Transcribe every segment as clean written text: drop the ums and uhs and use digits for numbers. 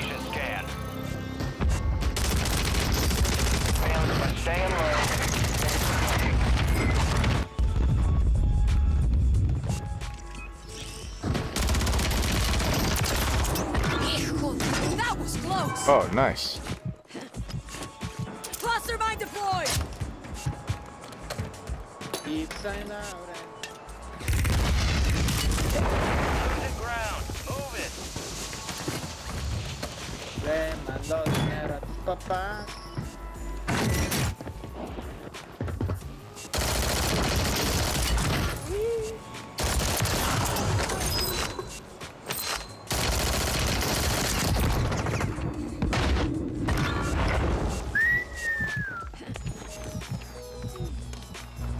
location scanned. Stay alert. That was close. Oh, nice. Cluster mine deployed. Ground. Move it. Le mandó dinero a tu papá.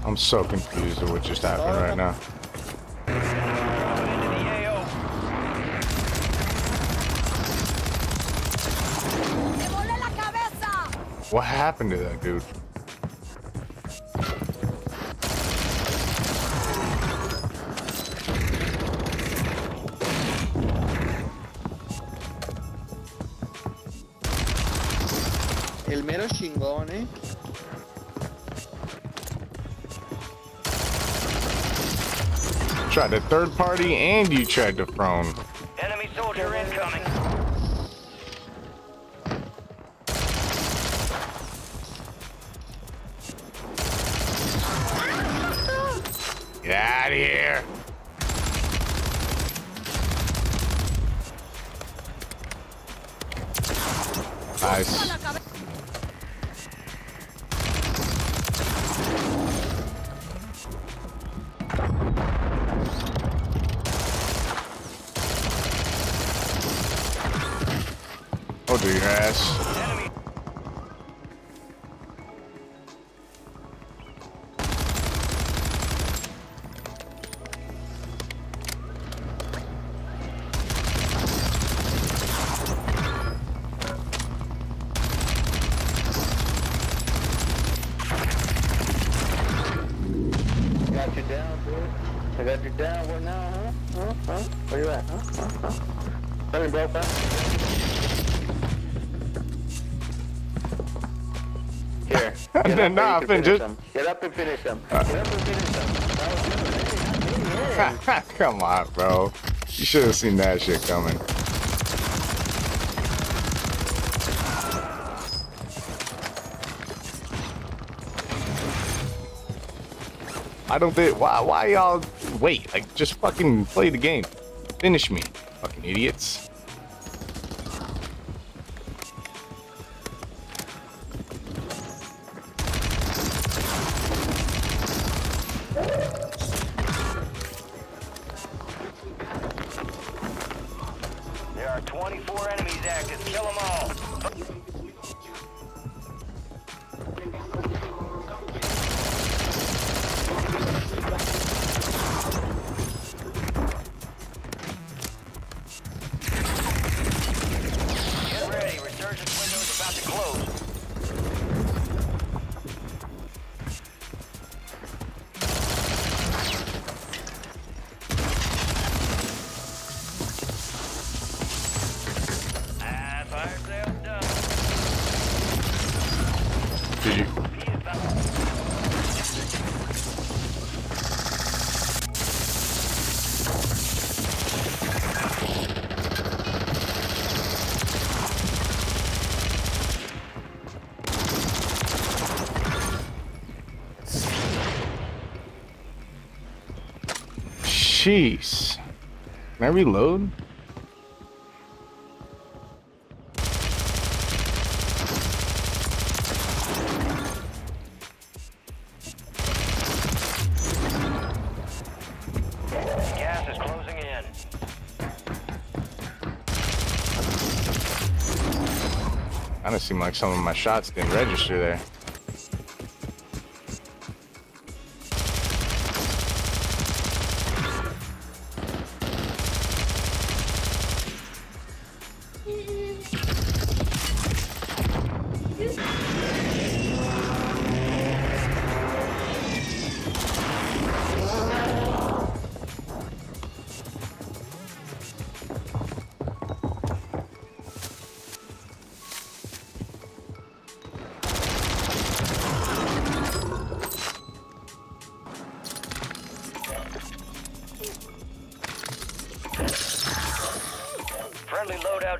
I'm so confused at what just happened right now. What happened to that dude? El mero chingón, eh? Tried to third party and you tried to prone. Enemy soldier incoming. Get out of here. Nice. I'll do your ass. Enemy. Got you down, bro. I got you down. What now, huh? Huh? Huh? Where you at? Huh? Huh? Huh? Let me blow back. Here. Nah, get up and finish them. Get up and finish them. Come on, bro. You should have seen that shit coming. I don't think. Why y'all wait? Like, just fucking play the game. Finish me, fucking idiots. There are 24 enemies active. Kill them all. Get ready. Resurgence window is about to close. Did you? Jeez. Can I reload? Kinda seemed like some of my shots didn't register there.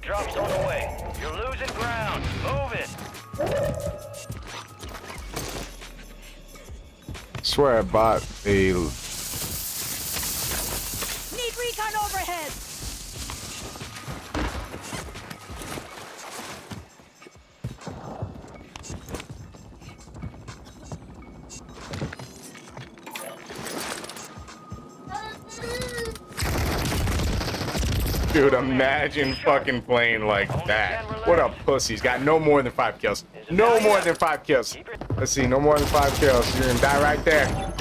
Drop's on the way. You're losing ground. Move it. Swear I bought a. Need recon overhead. Dude, imagine fucking playing like that. What a pussy. He's got no more than 5 kills. No more than 5 kills. Let's see, no more than 5 kills. You're gonna die right there.